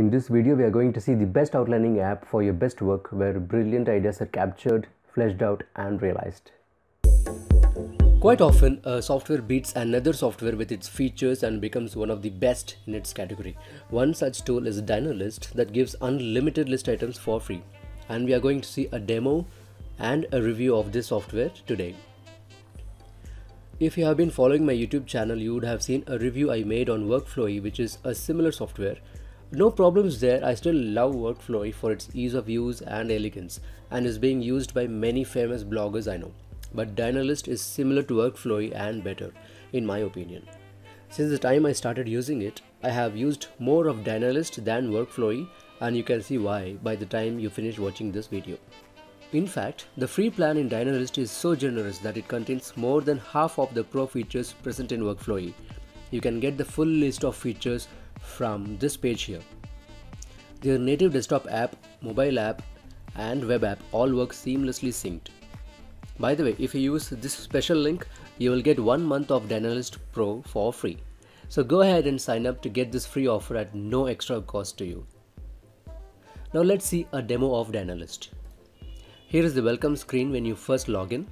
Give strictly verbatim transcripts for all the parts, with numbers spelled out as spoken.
In this video, we are going to see the best outlining app for your best work, where brilliant ideas are captured, fleshed out and realized. Quite often, a software beats another software with its features and becomes one of the best in its category. One such tool is Dynalist that gives unlimited list items for free. And we are going to see a demo and a review of this software today. If you have been following my YouTube channel, you would have seen a review I made on Workflowy, which is a similar software. No problems there, I still love Workflowy for its ease of use and elegance, and is being used by many famous bloggers I know. But Dynalist is similar to Workflowy and better, in my opinion. Since the time I started using it, I have used more of Dynalist than Workflowy, and you can see why by the time you finish watching this video. In fact, the free plan in Dynalist is so generous that it contains more than half of the pro features present in Workflowy. You can get the full list of features from this page here. Their native desktop app, mobile app and web app all work seamlessly synced. By the way, if you use this special link, you will get one month of Dynalist Pro for free. So go ahead and sign up to get this free offer at no extra cost to you. Now let's see a demo of Dynalist. Here is the welcome screen when you first log in.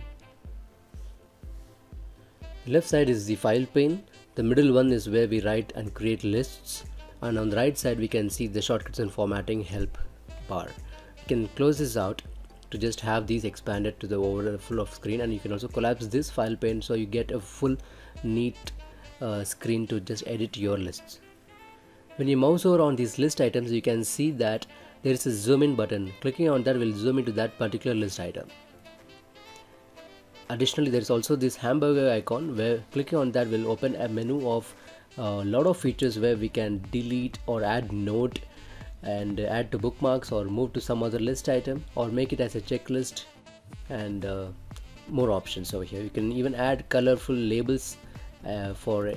The left side is the file pane, the middle one is where we write and create lists, and on the right side we can see the shortcuts and formatting help bar. You can close this out to just have these expanded to the overall full of screen, and you can also collapse this file pane so you get a full neat uh, screen to just edit your lists. When you mouse over on these list items, you can see that there is a zoom in button. Clicking on that will zoom into that particular list item. Additionally, there is also this hamburger icon where clicking on that will open a menu of a lot of features where we can delete or add note and add to bookmarks or move to some other list item or make it as a checklist, and uh, more options over here. You can even add colorful labels uh, for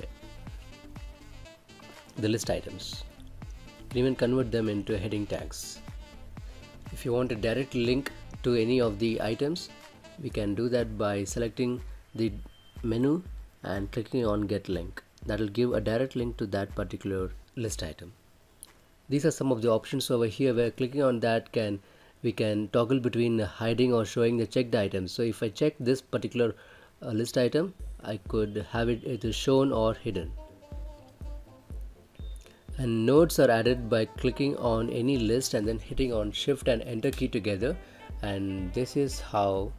the list items. You can even convert them into heading tags. If you want a direct link to any of the items, we can do that by selecting the menu and clicking on get link. That will give a direct link to that particular list item. These are some of the options over here where clicking on that can we can toggle between hiding or showing the checked items. So if I check this particular uh, list item, I could have it either shown or hidden. And notes are added by clicking on any list and then hitting on shift and enter key together, and this is how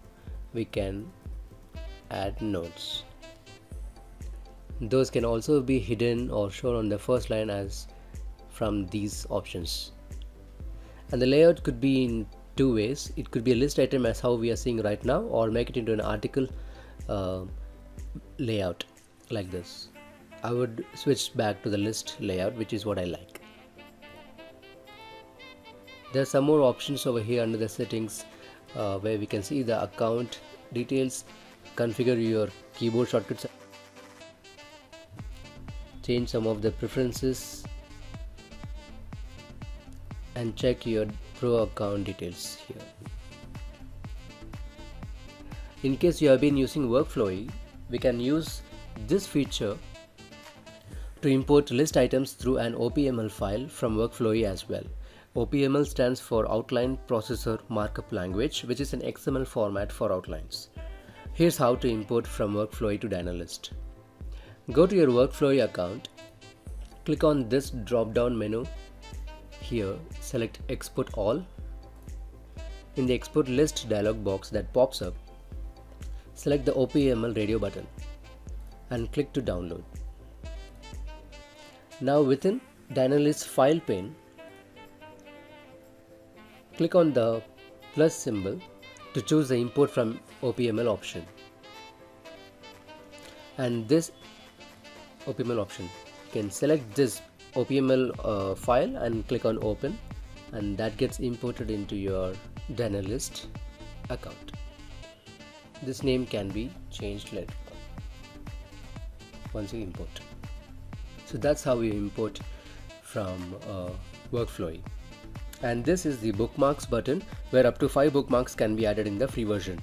we can add notes. Those can also be hidden or shown on the first line as from these options. And the layout could be in two ways. It could be a list item as how we are seeing right now, or make it into an article uh, layout like this. I would switch back to the list layout, which is what I like. There are some more options over here under the settings uh, where we can see the account details, configure your keyboard shortcuts, change some of the preferences and check your pro account details here. In case you have been using Workflowy, we can use this feature to import list items through an O P M L file from Workflowy as well. O P M L stands for Outline Processor Markup Language, which is an X M L format for outlines. Here's how to import from Workflowy to Dynalist. Go to your Workflowy account, click on this drop-down menu here, select Export All. In the Export List dialog box that pops up, select the O P M L radio button and click to download. Now within Dynalist file pane, click on the plus symbol to choose the import from O P M L option. And this O P M L option, you can select this O P M L uh, file and click on open, and that gets imported into your Dynalist account. This name can be changed later once you import. So that's how we import from uh, Workflowy. And this is the bookmarks button where up to five bookmarks can be added in the free version.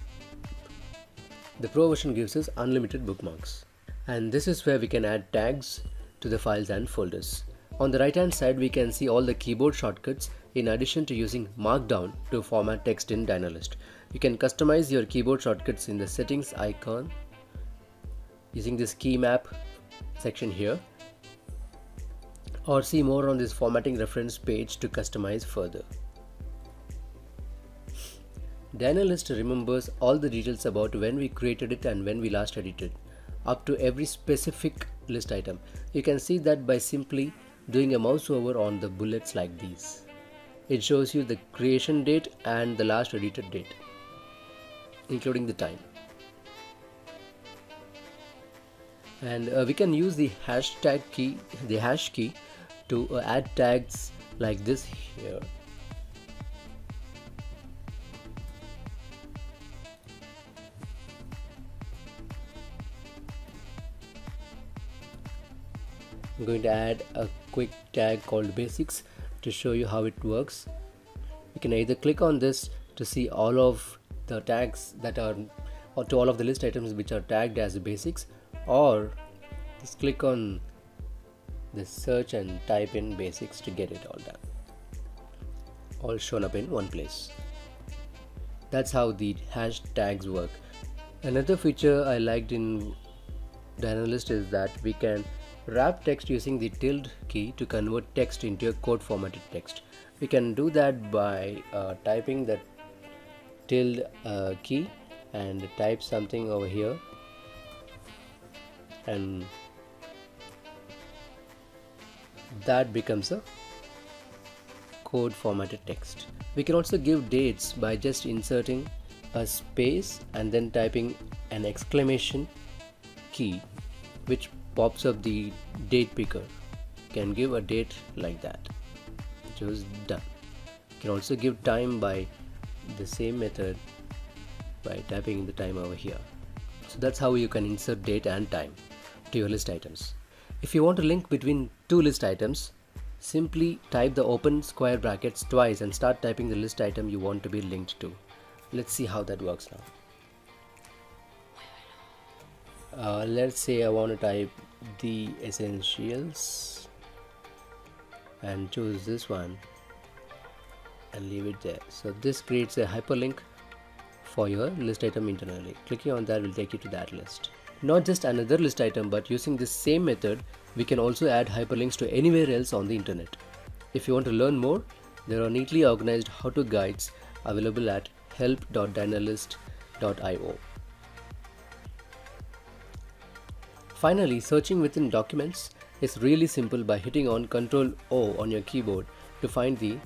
The pro version gives us unlimited bookmarks. And this is where we can add tags to the files and folders. On the right hand side, we can see all the keyboard shortcuts in addition to using Markdown to format text in Dynalist. You can customize your keyboard shortcuts in the settings icon using this key map section here, or see more on this formatting reference page to customize further. Dynalist remembers all the details about when we created it and when we last edited, up to every specific list item. You can see that by simply doing a mouse over on the bullets like these. It shows you the creation date and the last edited date, including the time. And uh, we can use the hashtag key, the hash key, to uh, add tags like this here. I'm going to add a quick tag called basics to show you how it works. You can either click on this to see all of the tags that are, or to all of the list items which are tagged as basics, or just click on the search and type in basics to get it all done, all shown up in one place. That's how the hashtags work. Another feature I liked in Dynalist is that we can wrap text using the tilde key to convert text into a code formatted text. We can do that by uh, typing that tilde uh, key and type something over here, and that becomes a code formatted text. We can also give dates by just inserting a space and then typing an exclamation key, which pops up the date picker. You can give a date like that, which was done. You can also give time by the same method by typing the time over here. So that's how you can insert date and time to your list items. If you want to link between two list items, simply type the open square brackets twice and start typing the list item you want to be linked to. Let's see how that works now. Uh, let's say I want to type the essentials and choose this one and leave it there. So this creates a hyperlink for your list item internally. Clicking on that will take you to that list. Not just another list item, but using this same method, we can also add hyperlinks to anywhere else on the internet. If you want to learn more, there are neatly organized how-to guides available at help dot dynalist dot i o. Finally, searching within documents is really simple by hitting on control O on your keyboard to find the,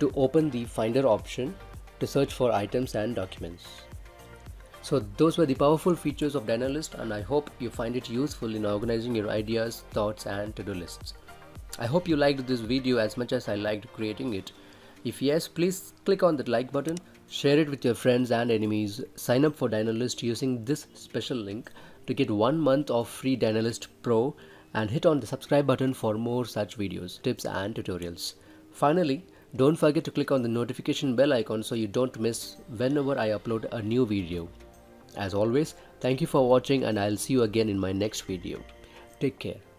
to open the Finder option to search for items and documents. So those were the powerful features of Dynalist, and I hope you find it useful in organizing your ideas, thoughts and to-do lists. I hope you liked this video as much as I liked creating it. If yes, please click on that like button, share it with your friends and enemies, sign up for Dynalist using this special link to get one month of free Dynalist Pro, and hit on the subscribe button for more such videos, tips and tutorials. Finally, don't forget to click on the notification bell icon so you don't miss whenever I upload a new video. As always, thank you for watching, and I'll see you again in my next video. Take care.